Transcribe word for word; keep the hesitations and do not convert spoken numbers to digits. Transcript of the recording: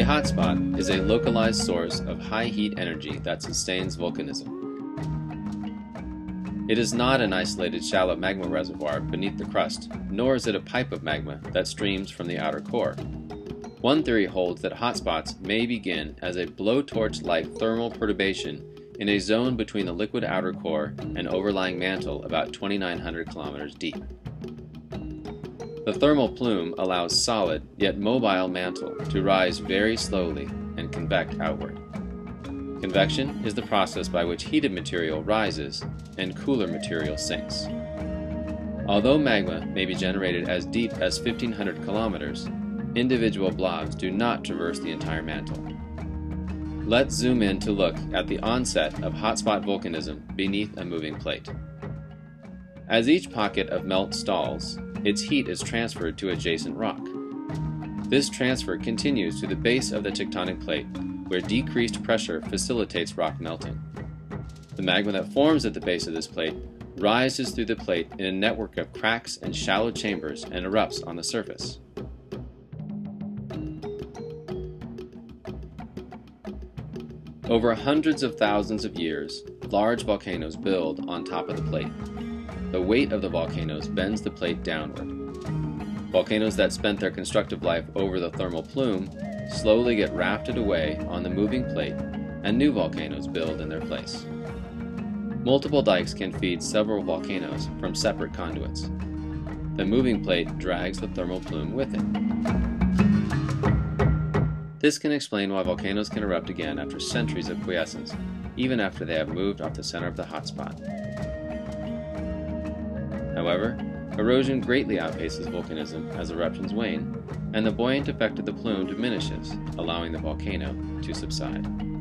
A hotspot is a localized source of high heat energy that sustains volcanism. It is not an isolated shallow magma reservoir beneath the crust, nor is it a pipe of magma that streams from the outer core. One theory holds that hotspots may begin as a blowtorch-like thermal perturbation in a zone between the liquid outer core and overlying mantle about twenty-nine hundred kilometers deep. The thermal plume allows solid, yet mobile mantle to rise very slowly and convect outward. Convection is the process by which heated material rises and cooler material sinks. Although magma may be generated as deep as fifteen hundred kilometers, individual blobs do not traverse the entire mantle. Let's zoom in to look at the onset of hotspot volcanism beneath a moving plate. As each pocket of melt stalls, its heat is transferred to adjacent rock. This transfer continues to the base of the tectonic plate, where decreased pressure facilitates rock melting. The magma that forms at the base of this plate rises through the plate in a network of cracks and shallow chambers and erupts on the surface. Over hundreds of thousands of years, large volcanoes build on top of the plate. The weight of the volcanoes bends the plate downward. Volcanoes that spent their constructive life over the thermal plume slowly get rafted away on the moving plate, and new volcanoes build in their place. Multiple dikes can feed several volcanoes from separate conduits. The moving plate drags the thermal plume with it. This can explain why volcanoes can erupt again after centuries of quiescence, even after they have moved off the center of the hotspot. However, erosion greatly outpaces volcanism as eruptions wane, and the buoyant effect of the plume diminishes, allowing the volcano to subside.